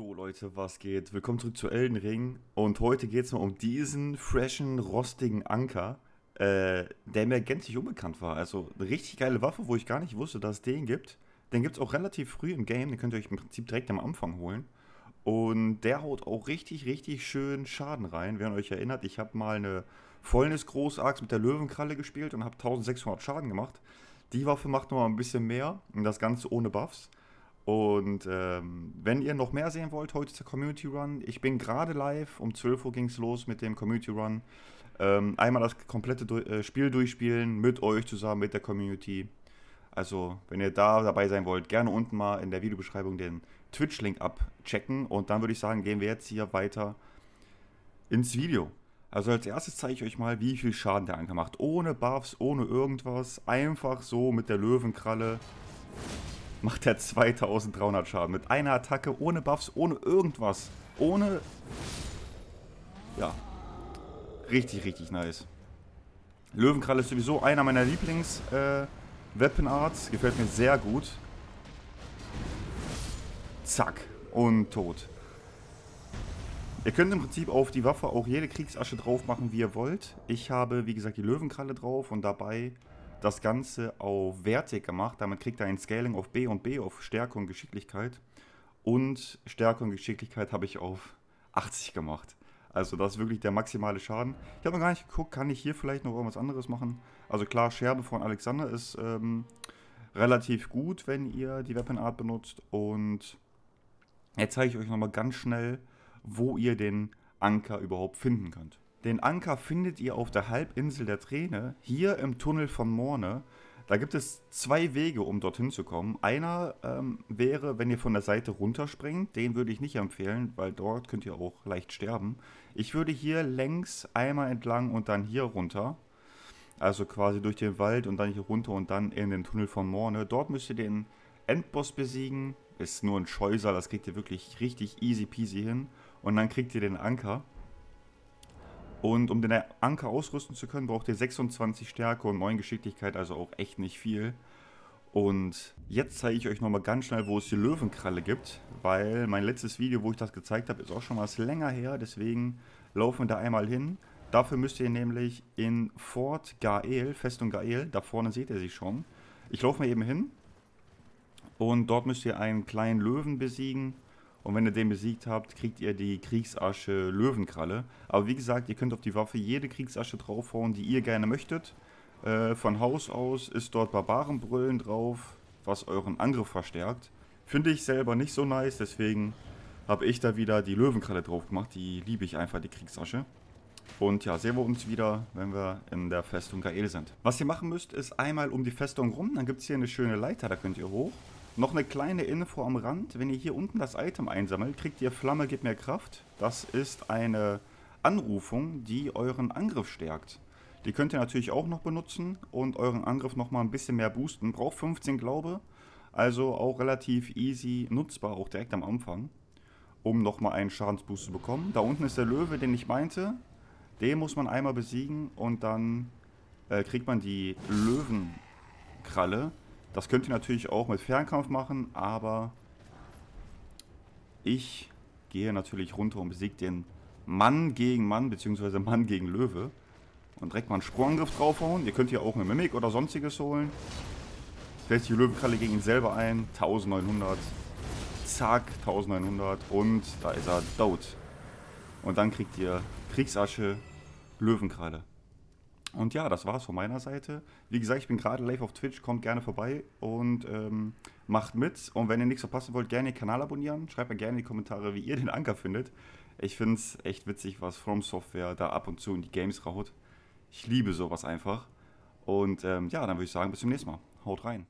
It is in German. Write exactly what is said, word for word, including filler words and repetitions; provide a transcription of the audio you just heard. Jo Leute, was geht? Willkommen zurück zu Elden Ring und heute geht es mal um diesen freshen, rostigen Anker, äh, der mir gänzlich unbekannt war. Also eine richtig geile Waffe, wo ich gar nicht wusste, dass es den gibt. Den gibt es auch relativ früh im Game, den könnt ihr euch im Prinzip direkt am Anfang holen. Und der haut auch richtig, richtig schön Schaden rein. Wer euch erinnert, ich habe mal eine Fäulnis-Großaxt mit der Löwenkralle gespielt und habe eintausendsechshundert Schaden gemacht. Die Waffe macht nochmal ein bisschen mehr und das Ganze ohne Buffs. Und ähm, wenn ihr noch mehr sehen wollt, heute ist der Community Run. Ich bin gerade live, um zwölf Uhr ging es los mit dem Community Run. Ähm, einmal das komplette du äh, Spiel durchspielen, mit euch zusammen, mit der Community. Also, wenn ihr da dabei sein wollt, gerne unten mal in der Videobeschreibung den Twitch-Link abchecken. Und dann würde ich sagen, gehen wir jetzt hier weiter ins Video. Also als erstes zeige ich euch mal, wie viel Schaden der Anker macht. Ohne Buffs, ohne irgendwas, einfach so mit der Löwenkralle macht er zweitausenddreihundert Schaden. Mit einer Attacke, ohne Buffs, ohne irgendwas. Ohne... Ja. Richtig, richtig nice. Löwenkralle ist sowieso einer meiner Lieblings-Weapon-Arts. Äh, Gefällt mir sehr gut. Zack. Und tot. Ihr könnt im Prinzip auf die Waffe auch jede Kriegsasche drauf machen, wie ihr wollt. Ich habe, wie gesagt, die Löwenkralle drauf und dabei das Ganze auf wertig gemacht. Damit kriegt er ein Scaling auf B und B, auf Stärke und Geschicklichkeit. Und Stärke und Geschicklichkeit habe ich auf achtzig gemacht. Also das ist wirklich der maximale Schaden. Ich habe noch gar nicht geguckt, kann ich hier vielleicht noch irgendwas anderes machen. Also klar, Scherbe von Alexander ist ähm, relativ gut, wenn ihr die Weapon Art benutzt. Und jetzt zeige ich euch nochmal ganz schnell, wo ihr den Anker überhaupt finden könnt. Den Anker findet ihr auf der Halbinsel der Träne, hier im Tunnel von Morne. Da gibt es zwei Wege, um dorthin zu kommen. Einer ähm, wäre, wenn ihr von der Seite runterspringt. Den würde ich nicht empfehlen, weil dort könnt ihr auch leicht sterben. Ich würde hier längs einmal entlang und dann hier runter. Also quasi durch den Wald und dann hier runter und dann in den Tunnel von Morne. Dort müsst ihr den Endboss besiegen. Ist nur ein Scheusal, das kriegt ihr wirklich richtig easy peasy hin. Und dann kriegt ihr den Anker. Und um den Anker ausrüsten zu können, braucht ihr sechsundzwanzig Stärke und neun Geschicklichkeit, also auch echt nicht viel. Und jetzt zeige ich euch nochmal ganz schnell, wo es die Löwenkralle gibt, weil mein letztes Video, wo ich das gezeigt habe, ist auch schon was länger her, deswegen laufen wir da einmal hin. Dafür müsst ihr nämlich in Fort Gael, Festung Gael, da vorne seht ihr sie schon. Ich laufe mal eben hin und dort müsst ihr einen kleinen Löwen besiegen. Und wenn ihr den besiegt habt, kriegt ihr die Kriegsasche Löwenkralle. Aber wie gesagt, ihr könnt auf die Waffe jede Kriegsasche draufhauen, die ihr gerne möchtet. Äh, von Haus aus ist dort Barbarenbrüllen drauf, was euren Angriff verstärkt. Finde ich selber nicht so nice, deswegen habe ich da wieder die Löwenkralle drauf gemacht. Die liebe ich einfach, die Kriegsasche. Und ja, sehen wir uns wieder, wenn wir in der Festung Gael sind. Was ihr machen müsst, ist einmal um die Festung rum. Dann gibt es hier eine schöne Leiter, da könnt ihr hoch. Noch eine kleine Info am Rand, wenn ihr hier unten das Item einsammelt, kriegt ihr Flamme gibt mehr Kraft. Das ist eine Anrufung, die euren Angriff stärkt. Die könnt ihr natürlich auch noch benutzen und euren Angriff nochmal ein bisschen mehr boosten. Braucht fünfzehn Glaube, also auch relativ easy nutzbar, auch direkt am Anfang, um nochmal einen Schadensboost zu bekommen. Da unten ist der Löwe, den ich meinte. Den muss man einmal besiegen und dann äh, kriegt man die Löwenkralle. Das könnt ihr natürlich auch mit Fernkampf machen, aber ich gehe natürlich runter und besiege den Mann gegen Mann, beziehungsweise Mann gegen Löwe. Und direkt mal einen Sprungangriff draufhauen. Ihr könnt hier auch eine Mimik oder sonstiges holen. Setzt die Löwenkralle gegen ihn selber ein. neunzehnhundert. Zack, neunzehnhundert. Und da ist er tot. Und dann kriegt ihr Kriegsasche, Löwenkralle. Und ja, das war's von meiner Seite. Wie gesagt, ich bin gerade live auf Twitch, kommt gerne vorbei und ähm, macht mit. Und wenn ihr nichts verpassen wollt, gerne den Kanal abonnieren. Schreibt mir gerne in die Kommentare, wie ihr den Anker findet. Ich finde es echt witzig, was From Software da ab und zu in die Games raut. Ich liebe sowas einfach. Und ähm, ja, dann würde ich sagen, bis zum nächsten Mal. Haut rein.